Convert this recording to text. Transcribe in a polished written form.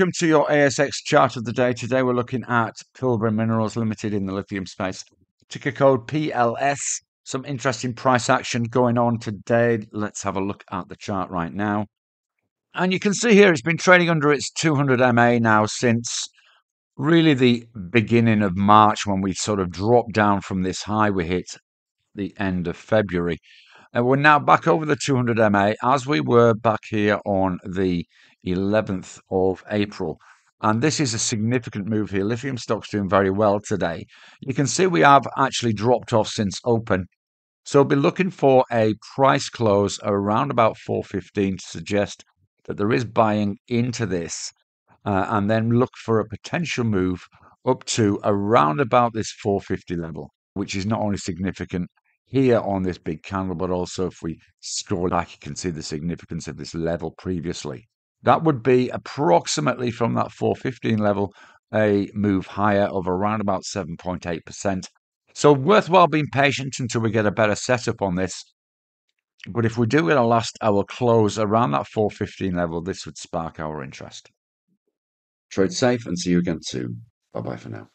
Welcome to your ASX chart of the day. Today we're looking at Pilbara Minerals Limited in the lithium space. Ticker code PLS. Some interesting price action going on today. Let's have a look at the chart right now. And you can see here it's been trading under its 200 MA now since really the beginning of March, when we sort of dropped down from this high we hit the end of February. And we're now back over the 200 MA as we were back here on the 11th of April. And this is a significant move here. Lithium stock's doing very well today. You can see we have actually dropped off since open. So we'll be looking for a price close around about 415 to suggest that there is buying into this, and then look for a potential move up to around about this 450 level, which is not only significant here on this big candle, but also if we scroll back, you can see the significance of this level previously. That would be approximately from that 415 level, a move higher of around about 7.8%. So worthwhile being patient until we get a better setup on this. But if we do get a last hour close around that 415 level, this would spark our interest. Trade safe and see you again soon. Bye-bye for now.